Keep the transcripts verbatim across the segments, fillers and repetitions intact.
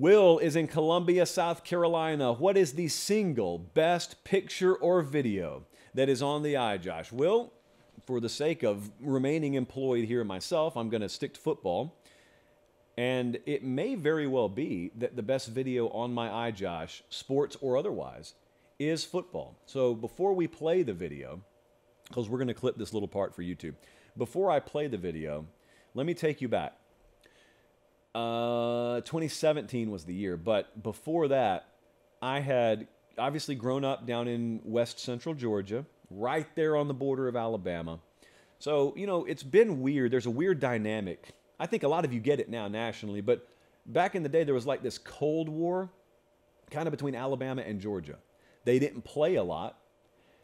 Will is in Columbia, South Carolina. What is the single best picture or video that is on the eye, Josh? Will, for the sake of remaining employed here myself, I'm going to stick to football. And it may very well be that the best video on my eye, Josh, sports or otherwise, is football. So before we play the video, because we're going to clip this little part for YouTube, before I play the video, let me take you back. Uh, twenty seventeen was the year, but before that, I had obviously grown up down in West Central Georgia, right there on the border of Alabama. So, you know, it's been weird. There's a weird dynamic. I think a lot of you get it now nationally, but back in the day, there was like this Cold War kind of between Alabama and Georgia. They didn't play a lot.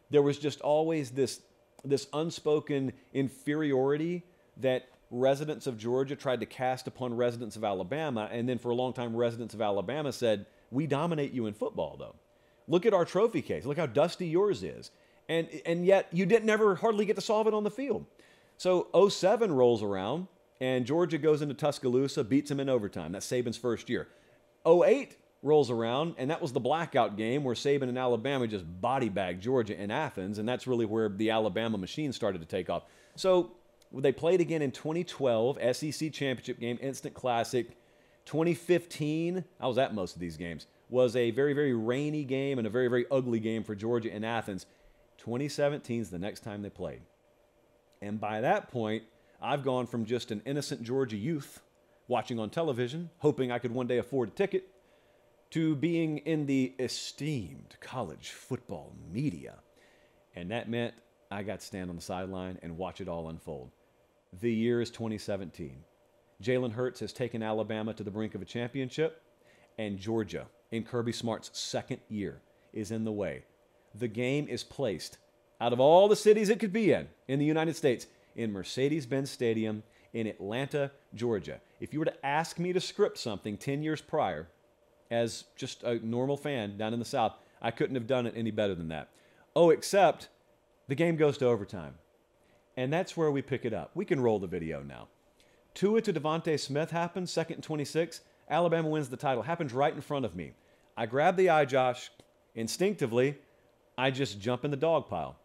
There was just always this, this unspoken inferiority that residents of Georgia tried to cast upon residents of Alabama, and then for a long time, residents of Alabama said, we dominate you in football, though. Look at our trophy case. Look how dusty yours is. And, and yet, you didn't ever hardly get to solve it on the field. So, oh seven rolls around, and Georgia goes into Tuscaloosa, beats them in overtime. That's Saban's first year. oh eight rolls around, and that was the blackout game where Saban and Alabama just body-bagged Georgia in Athens, and that's really where the Alabama machine started to take off. So, they played again in twenty twelve, S E C Championship game, Instant Classic. twenty fifteen, I was at most of these games, was a very, very rainy game and a very, very ugly game for Georgia in Athens. twenty seventeen is the next time they played. And by that point, I've gone from just an innocent Georgia youth watching on television, hoping I could one day afford a ticket, to being in the esteemed college football media. And that meant I got to stand on the sideline and watch it all unfold. The year is twenty seventeen. Jalen Hurts has taken Alabama to the brink of a championship, and Georgia, in Kirby Smart's second year, is in the way. The game is placed, out of all the cities it could be in, in the United States, in Mercedes-Benz Stadium in Atlanta, Georgia. If you were to ask me to script something ten years prior, as just a normal fan down in the South, I couldn't have done it any better than that. Oh, except the game goes to overtime. And that's where we pick it up. We can roll the video now. Tua to DeVonta Smith happens, second and twenty-six. Alabama wins the title. Happens right in front of me. I grab the eye, Josh. Instinctively, I just jump in the dog pile.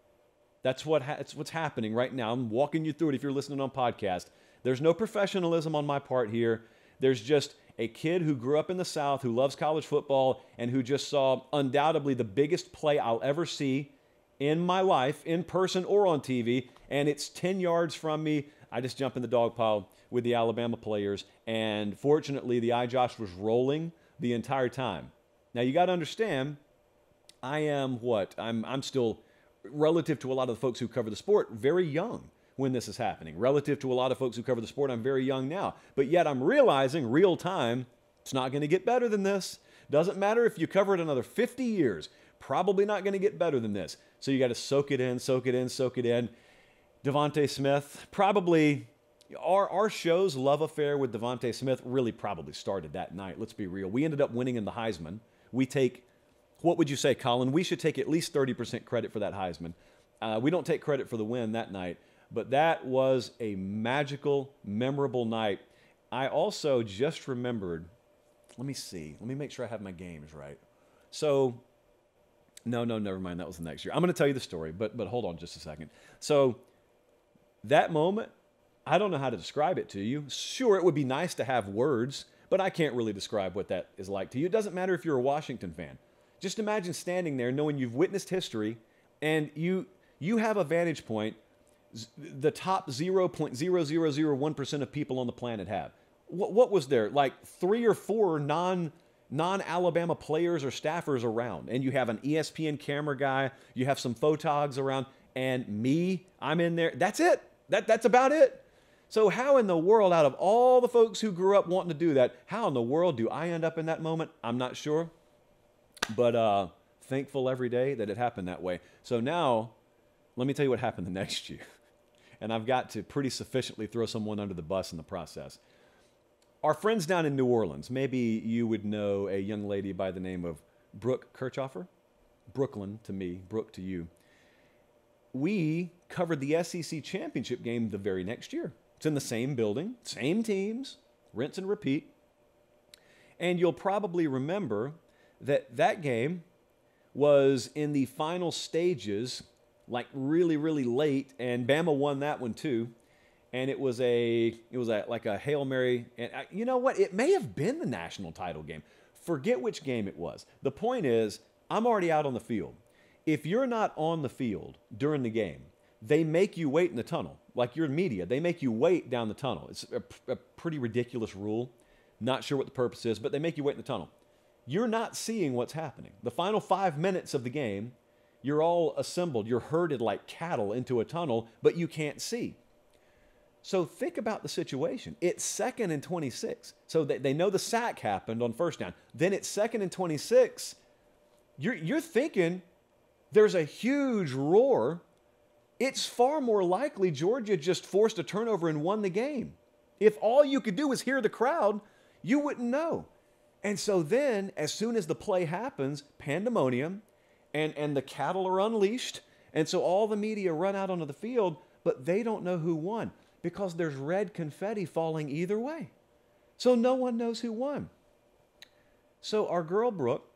That's what ha it's what's happening right now. I'm walking you through it if you're listening on podcast. There's no professionalism on my part here. There's just a kid who grew up in the South, who loves college football, and who just saw undoubtedly the biggest play I'll ever see in my life, in person or on T V, and it's ten yards from me. I just jump in the dog pile with the Alabama players, and fortunately, the eye Josh was rolling the entire time. Now, you got to understand, I am what? I'm, I'm still, relative to a lot of the folks who cover the sport, very young when this is happening. Relative to a lot of folks who cover the sport, I'm very young now. But yet, I'm realizing, real time, it's not going to get better than this. Doesn't matter if you cover it another fifty years. Probably not going to get better than this. So you got to soak it in, soak it in, soak it in. DeVonta Smith, probably our, our show's love affair with DeVonta Smith really probably started that night. Let's be real. We ended up winning in the Heisman. We take, what would you say, Colin? We should take at least thirty percent credit for that Heisman. Uh, we don't take credit for the win that night, but that was a magical, memorable night. I also just remembered, let me see. Let me make sure I have my games right. So... No, no, never mind. That was the next year. I'm going to tell you the story, but, but hold on just a second. So that moment, I don't know how to describe it to you. Sure, it would be nice to have words, but I can't really describe what that is like to you. It doesn't matter if you're a Washington fan. Just imagine standing there knowing you've witnessed history and you, you have a vantage point the top zero point zero zero zero one percent of people on the planet have. What, what was there? Like three or four non- non-Alabama players or staffers around, and you have an E S P N camera guy, you have some photogs around, and me, I'm in there. That's it. That, that's about it. So how in the world, out of all the folks who grew up wanting to do that, how in the world do I end up in that moment? I'm not sure, but uh, thankful every day that it happened that way. So now, let me tell you what happened the next year, and I've got to pretty sufficiently throw someone under the bus in the process. Our friends down in New Orleans, maybe you would know a young lady by the name of Brooke Kirchhofer. Brooklyn to me, Brooke to you. We covered the S E C championship game the very next year. It's in the same building, same teams, rinse and repeat. And you'll probably remember that that game was in the final stages, like really, really late, and Bama won that one too. And it was a, it was a, like a Hail Mary. And I, you know what? It may have been the national title game. Forget which game it was. The point is, I'm already out on the field. If you're not on the field during the game, they make you wait in the tunnel. Like you're in media, they make you wait down the tunnel. It's a, a pretty ridiculous rule. Not sure what the purpose is, but they make you wait in the tunnel. You're not seeing what's happening. The final five minutes of the game, you're all assembled. You're herded like cattle into a tunnel, but you can't see. So think about the situation. It's second and twenty-six. So they, they know the sack happened on first down. Then it's second and twenty-six. You're, you're thinking there's a huge roar. It's far more likely Georgia just forced a turnover and won the game. If all you could do was hear the crowd, you wouldn't know. And so then, as soon as the play happens, pandemonium, and, and the cattle are unleashed, and so all the media run out onto the field, but they don't know who won because there's red confetti falling either way. So no one knows who won. So our girl Brooke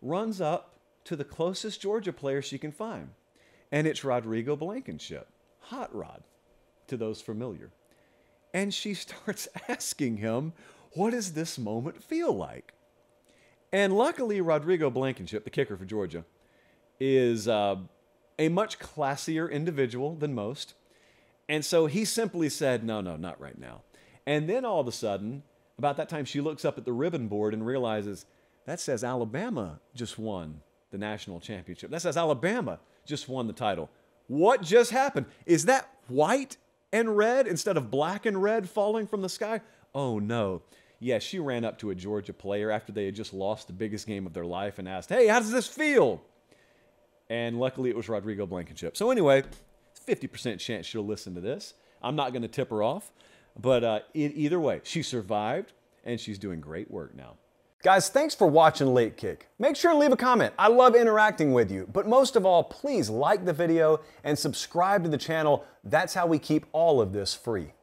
runs up to the closest Georgia player she can find, and it's Rodrigo Blankenship, Hot Rod, to those familiar. And she starts asking him, what does this moment feel like? And luckily, Rodrigo Blankenship, the kicker for Georgia, is uh, a much classier individual than most. And so he simply said, no, no, not right now. And then all of a sudden, about that time, she looks up at the ribbon board and realizes, that says Alabama just won the national championship. That says Alabama just won the title. What just happened? Is that white and red instead of black and red falling from the sky? Oh, no. Yeah, she ran up to a Georgia player after they had just lost the biggest game of their life and asked, hey, how does this feel? And luckily, it was Rodrigo Blankenship. So anyway, fifty percent chance she'll listen to this. I'm not going to tip her off. But uh, it, either way, she survived, and she's doing great work now. Guys, thanks for watching Late Kick. Make sure to leave a comment. I love interacting with you. But most of all, please like the video and subscribe to the channel. That's how we keep all of this free.